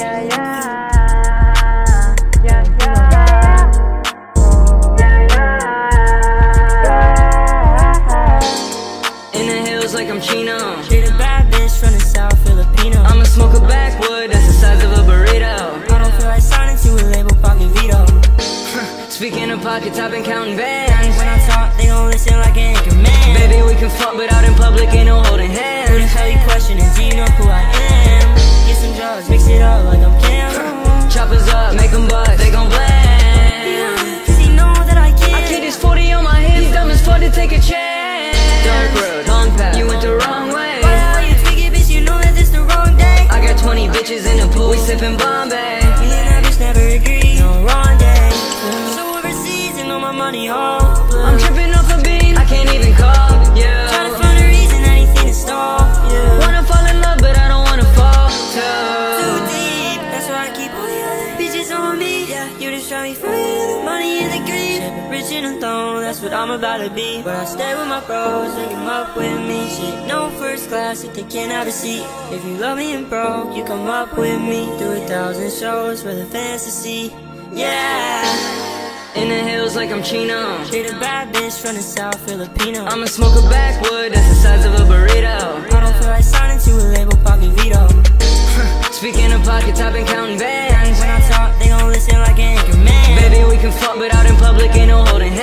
In the hills like I'm Chino. Treat a bad bitch from the South, Filipino. I'ma smoke a backwood that's the size of a burrito. I don't feel like signing to a label, Pocket Veto. Speaking of pockets, I've been counting bands. When I talk, they don't listen like an anchor man. Baby, we can fuck, but out in public ain't no holding hands. Who the hell you questioning? Do you know who I am? Get some drugs, mix it up like I'm Cam. Choppers up, make them bust, they gon' blend. Cause he know that I can. I keep this 40 on my hands, dumb as fuck to take a chance. Dark road, long path, you went the wrong way. Why you tweak it, bitch? You know that this the wrong day. I got 20 bitches in the pool, we sippin' Bombay. You and that bitch never agree, no wrong day. So overseas and all my money all blue. I'm trippin' off a bean, I can't even call you. Tryna find a reason, anything to stall you. Wanna fall in love, but I don't wanna fall too deep, that's why I keep all the other bitches on me. Yeah, you just try me free, money in the green. Rich and alone, that's what I'm about to be. But I stay with my bros, link them up with me. Shit, no first class if they can't have a seat. If you love me and broke, you come up with me. Do 1,000 shows for the fans to see. Yeah, in the hills like I'm Chino. Treat a bad bitch from the South, Filipino. I'ma smoke a backwood that's the size of a burrito. I don't feel like signing to a label, Pocket Veto. Speaking of pockets, I've been counting bands. When I talk, they gon' listen like an anchor man. Baby, we can fuck, but out in public ain't no holding hands.